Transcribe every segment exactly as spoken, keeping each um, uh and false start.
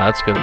Oh, that's good.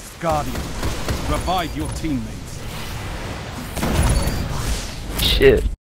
last guardian. Revive your teammates. Shit.